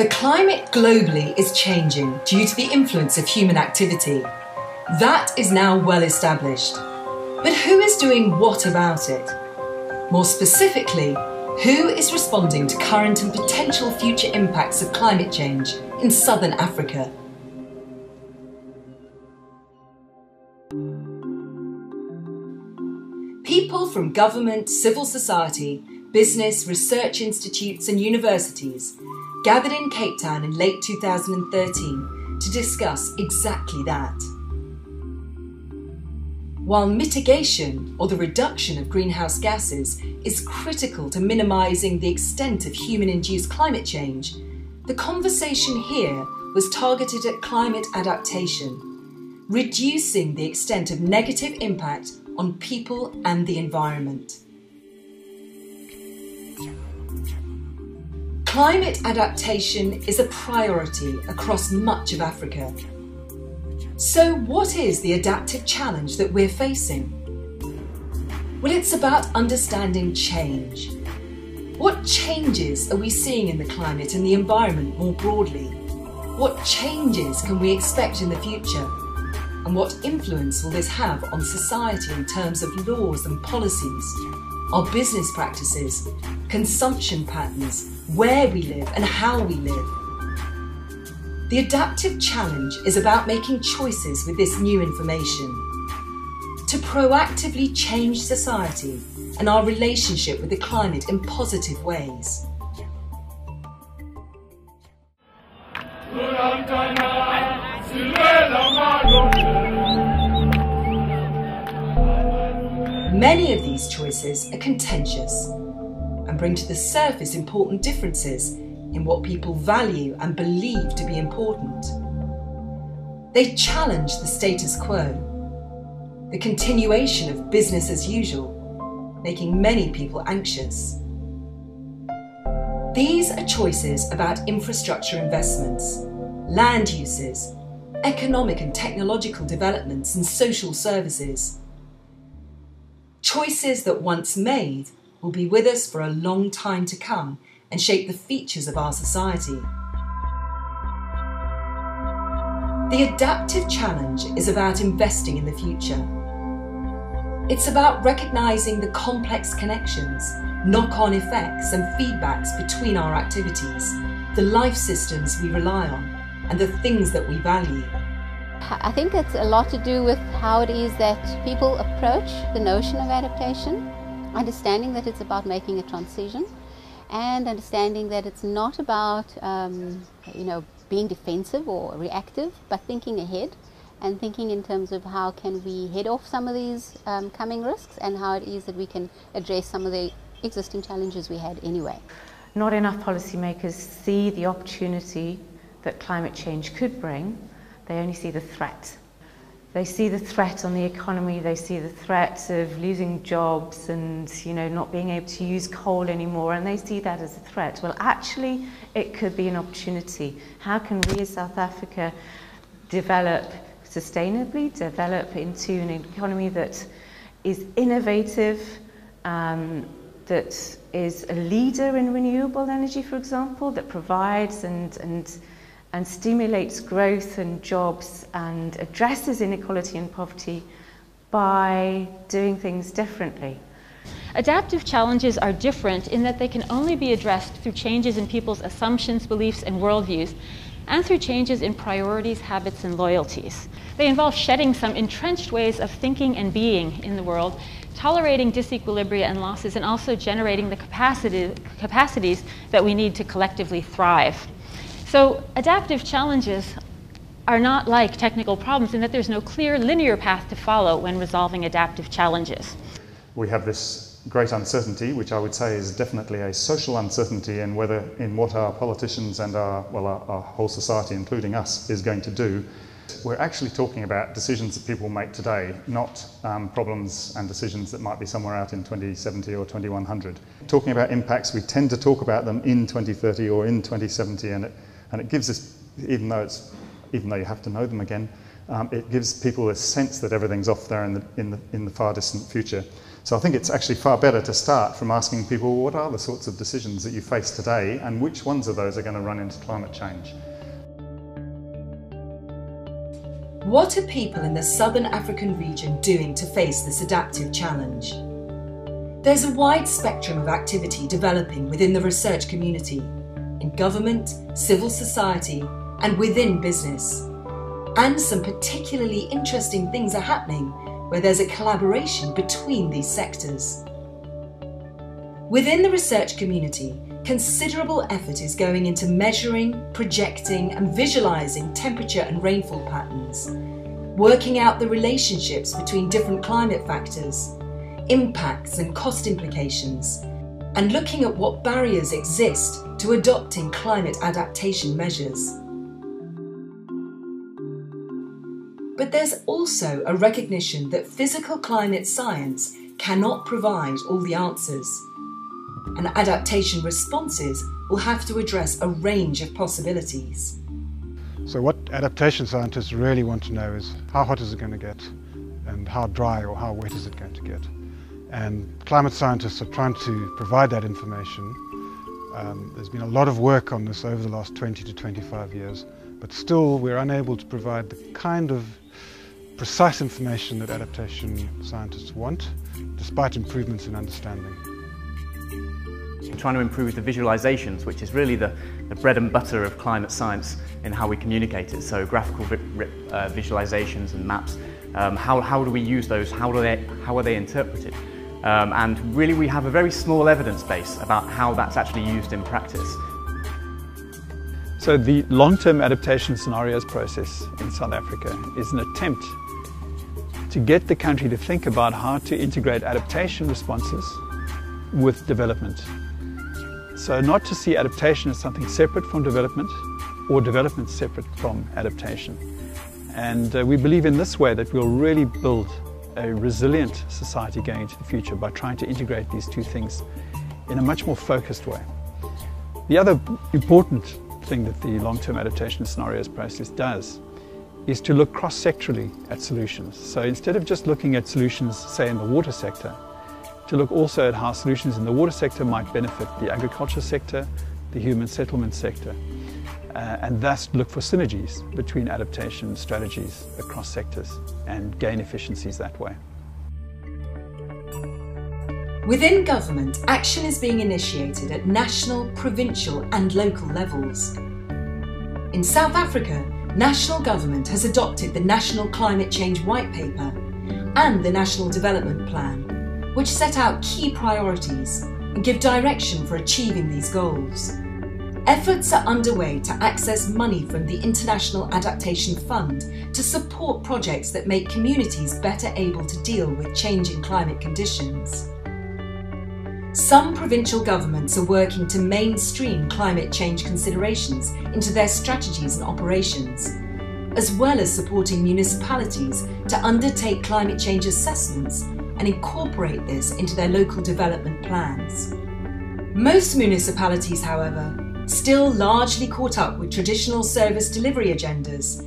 The climate globally is changing due to the influence of human activity. That is now well established. But who is doing what about it? More specifically, who is responding to current and potential future impacts of climate change in Southern Africa? People from government, civil society, business, research institutes and universities gathered in Cape Town in late 2013 to discuss exactly that. While mitigation, or the reduction of greenhouse gases, is critical to minimising the extent of human-induced climate change, the conversation here was targeted at climate adaptation, reducing the extent of negative impact on people and the environment. Climate adaptation is a priority across much of Africa. So what is the adaptive challenge that we're facing? Well, it's about understanding change. What changes are we seeing in the climate and the environment more broadly? What changes can we expect in the future? And what influence will this have on society in terms of laws and policies, our business practices, consumption patterns, where we live and how we live? The adaptive challenge is about making choices with this new information, to proactively change society and our relationship with the climate in positive ways. Many of these choices are contentious and bring to the surface important differences in what people value and believe to be important. They challenge the status quo, the continuation of business as usual, making many people anxious. These are choices about infrastructure investments, land uses, economic and technological developments and social services. Choices that once made will be with us for a long time to come and shape the features of our society. The adaptive challenge is about investing in the future. It's about recognising the complex connections, knock-on effects and feedbacks between our activities, the life systems we rely on, and the things that we value. I think it's a lot to do with how it is that people approach the notion of adaptation, understanding that it's about making a transition, and understanding that it's not about, being defensive or reactive, but thinking ahead. And thinking in terms of how can we head off some of these coming risks and how it is that we can address some of the existing challenges we had anyway. Not enough policymakers see the opportunity that climate change could bring. They only see the threat. They see the threat on the economy, they see the threat of losing jobs and not being able to use coal anymore, and they see that as a threat. Well, actually, it could be an opportunity. How can we as South Africa develop sustainably into an economy that is innovative, that is a leader in renewable energy, for example, that provides and stimulates growth and jobs and addresses inequality and poverty by doing things differently. Adaptive challenges are different in that they can only be addressed through changes in people's assumptions, beliefs, and worldviews, and through changes in priorities, habits, and loyalties. They involve shedding some entrenched ways of thinking and being in the world, tolerating disequilibria and losses, and also generating the capacities that we need to collectively thrive. So adaptive challenges are not like technical problems in that there's no clear linear path to follow when resolving adaptive challenges. We have this great uncertainty, which I would say is definitely a social uncertainty in whether, in what our politicians and our whole society, including us, is going to do. We're actually talking about decisions that people make today, not problems and decisions that might be somewhere out in 2070 or 2100. Talking about impacts, we tend to talk about them in 2030 or in 2070, and it gives us, even though you have to know them again, it gives people a sense that everything's off there in the far distant future. So I think it's actually far better to start from asking people, what are the sorts of decisions that you face today, and which ones of those are going to run into climate change? What are people in the Southern African region doing to face this adaptive challenge? There's a wide spectrum of activity developing within the research community, in government, civil society, and within business. And some particularly interesting things are happening where there's a collaboration between these sectors. Within the research community, considerable effort is going into measuring, projecting, and visualizing temperature and rainfall patterns, working out the relationships between different climate factors, impacts and cost implications, and looking at what barriers exist to adopting climate adaptation measures. But there's also a recognition that physical climate science cannot provide all the answers, and adaptation responses will have to address a range of possibilities. So what adaptation scientists really want to know is, how hot is it going to get, and how dry or how wet is it going to get? And climate scientists are trying to provide that information. There's been a lot of work on this over the last 20 to 25 years, but still we're unable to provide the kind of precise information that adaptation scientists want, despite improvements in understanding. We're trying to improve the visualizations, which is really the bread and butter of climate science and how we communicate it. So graphical visualizations and maps, how do we use those, how are they interpreted? And really we have a very small evidence base about how that's actually used in practice. So the long-term adaptation scenarios process in South Africa is an attempt to get the country to think about how to integrate adaptation responses with development. So not to see adaptation as something separate from development, or development separate from adaptation. And we believe in this way that we'll really build a resilient society going into the future by trying to integrate these two things in a much more focused way. The other important thing that the long-term adaptation scenarios process does is to look cross-sectorally at solutions. So instead of just looking at solutions, say, in the water sector, to look also at how solutions in the water sector might benefit the agriculture sector, the human settlement sector, and thus look for synergies between adaptation strategies across sectors and gain efficiencies that way. Within government, action is being initiated at national, provincial and local levels. In South Africa, national government has adopted the National Climate Change White Paper and the National Development Plan, which set out key priorities and give direction for achieving these goals. Efforts are underway to access money from the International Adaptation Fund to support projects that make communities better able to deal with changing climate conditions. Some provincial governments are working to mainstream climate change considerations into their strategies and operations, as well as supporting municipalities to undertake climate change assessments and incorporate this into their local development plans. Most municipalities, however, still largely caught up with traditional service delivery agendas,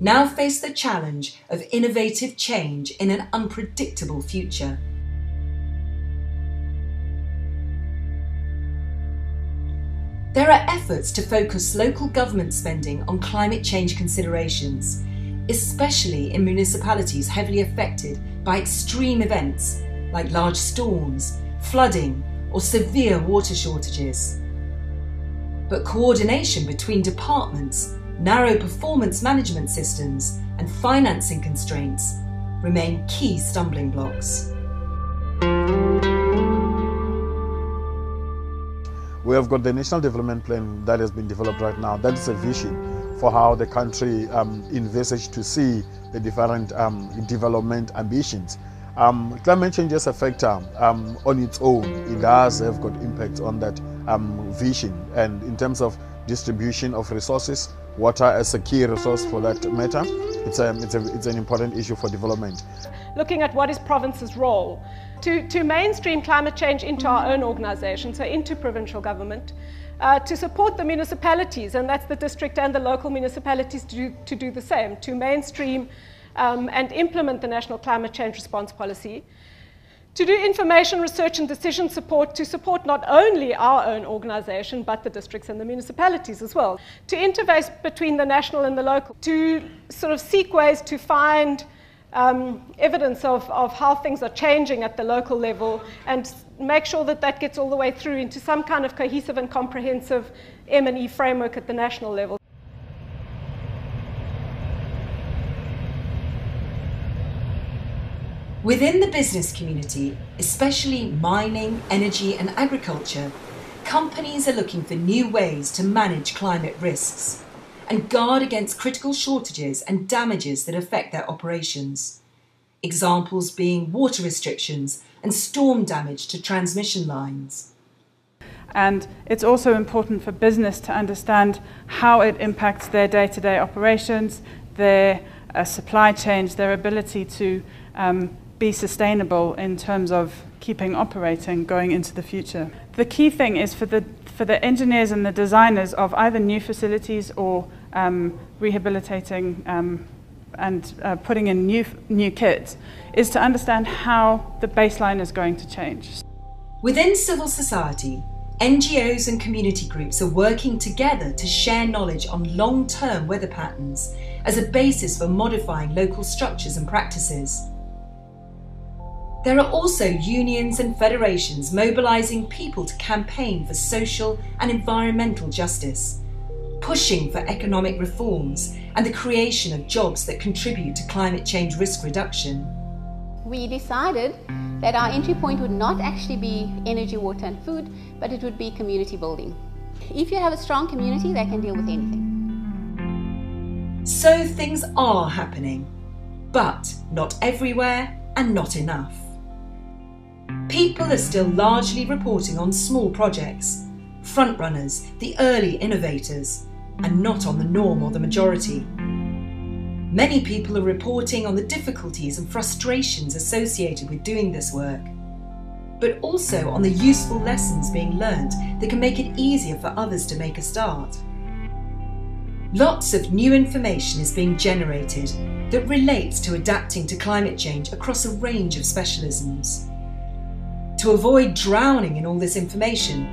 now face the challenge of innovative change in an unpredictable future. There are efforts to focus local government spending on climate change considerations, especially in municipalities heavily affected by extreme events like large storms, flooding, or severe water shortages. But coordination between departments, narrow performance management systems, and financing constraints remain key stumbling blocks. We have got the National Development Plan that has been developed right now. That is a vision for how the country envisages to see the different development ambitions. Climate change as a factor on its own, it does have got impact on that vision, and in terms of distribution of resources, water as a key resource for that matter, it's an important issue for development. Looking at what is province's role to mainstream climate change into our own organisation, so into provincial government, to support the municipalities, and that's the district and the local municipalities to do the same, to mainstream and implement the National Climate Change Response Policy, to do information, research, and decision support to support not only our own organisation, but the districts and the municipalities as well, to interface between the national and the local, to sort of seek ways to find evidence of how things are changing at the local level and make sure that that gets all the way through into some kind of cohesive and comprehensive M&E framework at the national level. Within the business community, especially mining, energy and agriculture, companies are looking for new ways to manage climate risks and guard against critical shortages and damages that affect their operations. Examples being water restrictions and storm damage to transmission lines. And it's also important for business to understand how it impacts their day-to-day operations, their supply chains, their ability to be sustainable in terms of keeping operating going into the future. The key thing is for the engineers and the designers of either new facilities or rehabilitating and putting in new kits is to understand how the baseline is going to change. Within civil society, NGOs and community groups are working together to share knowledge on long-term weather patterns as a basis for modifying local structures and practices. There are also unions and federations mobilising people to campaign for social and environmental justice, pushing for economic reforms and the creation of jobs that contribute to climate change risk reduction. We decided that our entry point would not actually be energy, water and food, but it would be community building. If you have a strong community, they can deal with anything. So things are happening, but not everywhere and not enough. People are still largely reporting on small projects, frontrunners, the early innovators, and not on the norm or the majority. Many people are reporting on the difficulties and frustrations associated with doing this work, but also on the useful lessons being learned that can make it easier for others to make a start. Lots of new information is being generated that relates to adapting to climate change across a range of specialisms. To avoid drowning in all this information,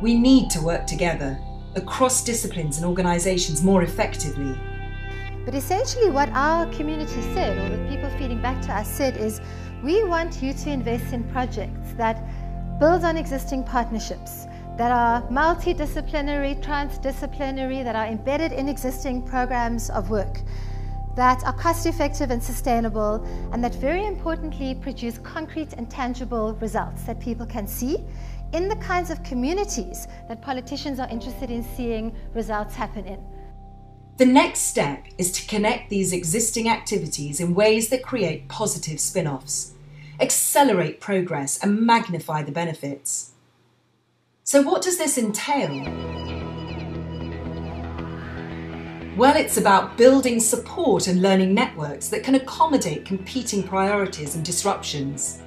we need to work together across disciplines and organisations more effectively. But essentially what our community said, or the people feeding back to us said, is we want you to invest in projects that build on existing partnerships, that are multidisciplinary, transdisciplinary, that are embedded in existing programs of work, that are cost-effective and sustainable, and that very importantly produce concrete and tangible results that people can see in the kinds of communities that politicians are interested in seeing results happen in. The next step is to connect these existing activities in ways that create positive spin-offs, accelerate progress and magnify the benefits. So what does this entail? Well, it's about building support and learning networks that can accommodate competing priorities and disruptions.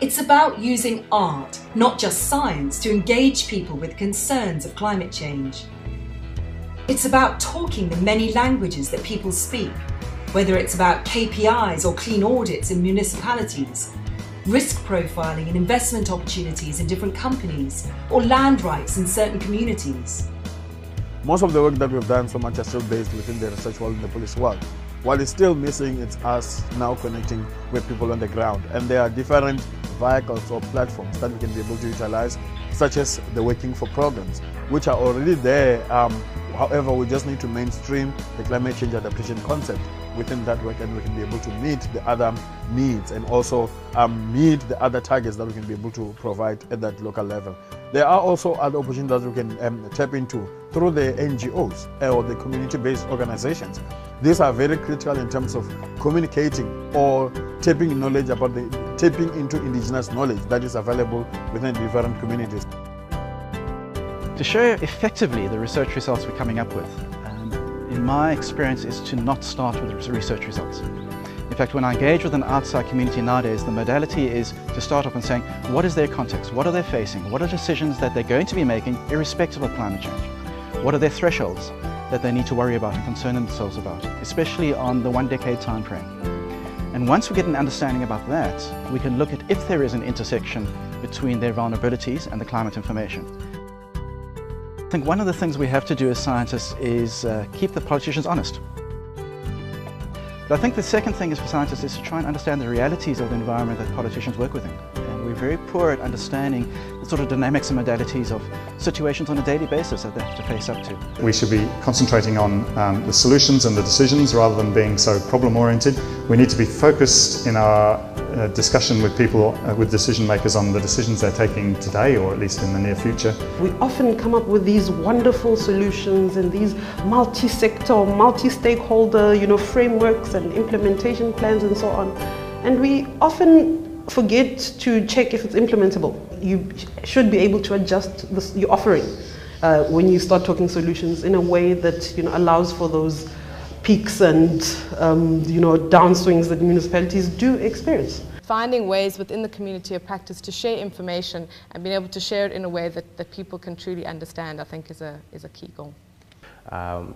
It's about using art, not just science, to engage people with concerns of climate change. It's about talking the many languages that people speak, whether it's about KPIs or clean audits in municipalities, risk profiling and investment opportunities in different companies, or land rights in certain communities. Most of the work that we've done so much is still based within the research world and the policy world. What is still missing is us now connecting with people on the ground, and there are different vehicles or platforms that we can be able to utilize, such as the Working for programs, which are already there. However, we just need to mainstream the climate change adaptation concept within that work, and we can be able to meet the other needs and also meet the other targets that we can be able to provide at that local level. There are also other opportunities that we can tap into through the NGOs or the community-based organizations. These are very critical in terms of communicating or tapping into indigenous knowledge that is available within different communities. To show effectively the research results we're coming up with, in my experience, is to not start with research results. In fact, when I engage with an outside community nowadays, the modality is to start off and saying, what is their context? What are they facing? What are decisions that they're going to be making irrespective of climate change? What are their thresholds? that they need to worry about and concern themselves about, especially on the 1 decade time frame. And once we get an understanding about that, we can look at if there is an intersection between their vulnerabilities and the climate information. I think one of the things we have to do as scientists is keep the politicians honest. But I think the second thing is for scientists is to try and understand the realities of the environment that politicians work within. And we're very poor at understanding the sort of dynamics and modalities of situations on a daily basis that they have to face up to. We should be concentrating on the solutions and the decisions rather than being so problem-oriented. We need to be focused in our discussion with people, with decision makers, on the decisions they're taking today or at least in the near future. We often come up with these wonderful solutions and these multi-sector, multi-stakeholder, frameworks and implementation plans and so on. And we often forget to check if it's implementable. You should be able to adjust your offering when you start talking solutions in a way that allows for those peaks and downswings that municipalities do experience. Finding ways within the community of practice to share information and being able to share it in a way that people can truly understand, I think is a key goal.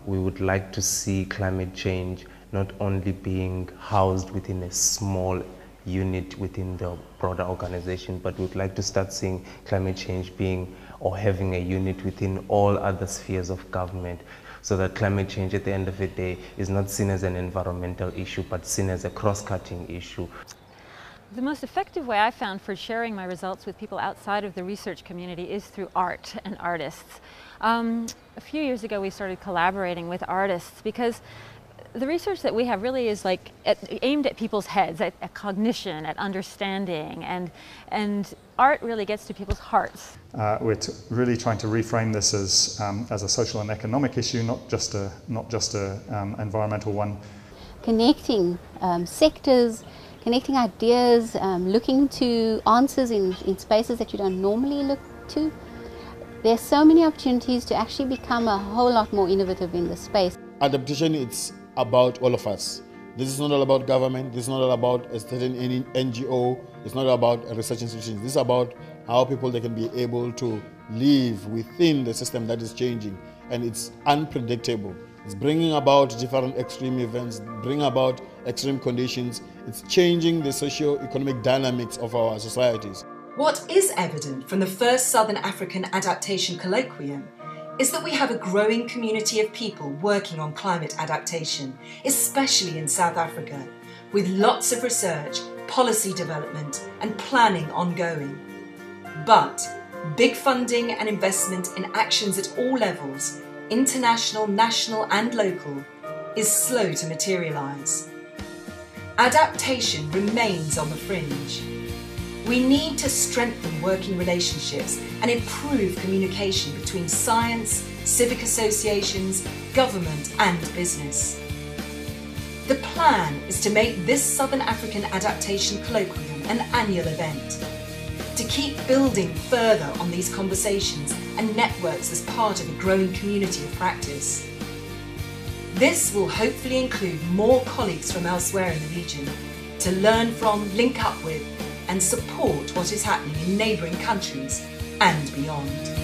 We would like to see climate change not only being housed within a small unit within the broader organization, but we'd like to start seeing climate change being or having a unit within all other spheres of government, so that climate change at the end of the day is not seen as an environmental issue, but seen as a cross-cutting issue. The most effective way I found for sharing my results with people outside of the research community is through art and artists. A few years ago we started collaborating with artists because the research that we have really is aimed at people's heads, at cognition, at understanding, and art really gets to people's hearts. We're really trying to reframe this as a social and economic issue, not just a environmental one. Connecting sectors, connecting ideas, looking to answers in spaces that you don't normally look to. There's so many opportunities to actually become a whole lot more innovative in this space. Adaptation, it's about all of us. This is not all about government, this is not all about a certain NGO, it's not about research institutions. This is about how people can be able to live within the system that is changing, and it's unpredictable. It's bringing about different extreme events, bringing about extreme conditions. It's changing the socio-economic dynamics of our societies. What is evident from the first Southern African Adaptation Colloquium is that we have a growing community of people working on climate adaptation, especially in South Africa, with lots of research, policy development and planning ongoing. But big funding and investment in actions at all levels, international, national and local, is slow to materialise. Adaptation remains on the fringe. We need to strengthen working relationships and improve communication between science, civic associations, government and business. The plan is to make this Southern African Adaptation Colloquium an annual event, to keep building further on these conversations and networks as part of a growing community of practice. This will hopefully include more colleagues from elsewhere in the region to learn from, link up with, and support what is happening in neighbouring countries and beyond.